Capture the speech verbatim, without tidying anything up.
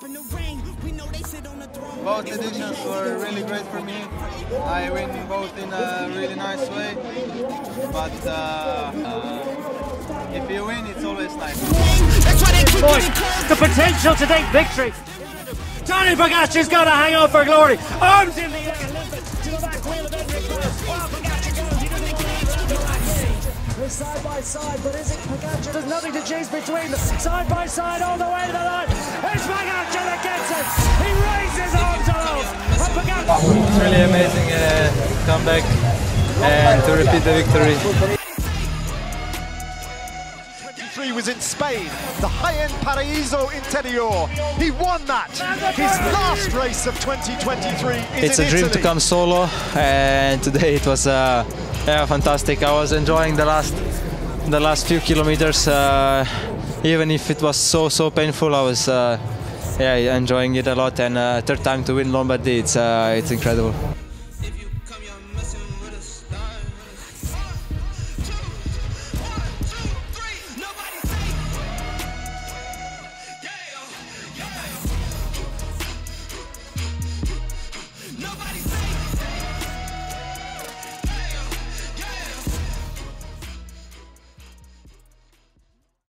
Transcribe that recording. Both editions were really great for me. I win both in a really nice way, but uh, uh, if you win, it's always nice. The potential to take victory. Tadej Pogačar's got to hang on for glory. Arms in the air. To the back wheel of Enric. We're side by side, but is it Pogačar? There's nothing to choose between them. Side by side, all the way to the line. It's Pogačar that gets it. He raises arms aloft. And Pogačar. It's really amazing uh, to come back and to repeat the victory. twenty-three was in Spain, the high-end Paraíso Interior. He won that. His last race of twenty twenty-three is in Italy. It's a dream to come solo, and today it was. Uh, Yeah, fantastic. I was enjoying the last the last few kilometers, uh, even if it was so so painful. I was uh, yeah enjoying it a lot, and uh, third time to win Lombardy, it's uh, it's incredible.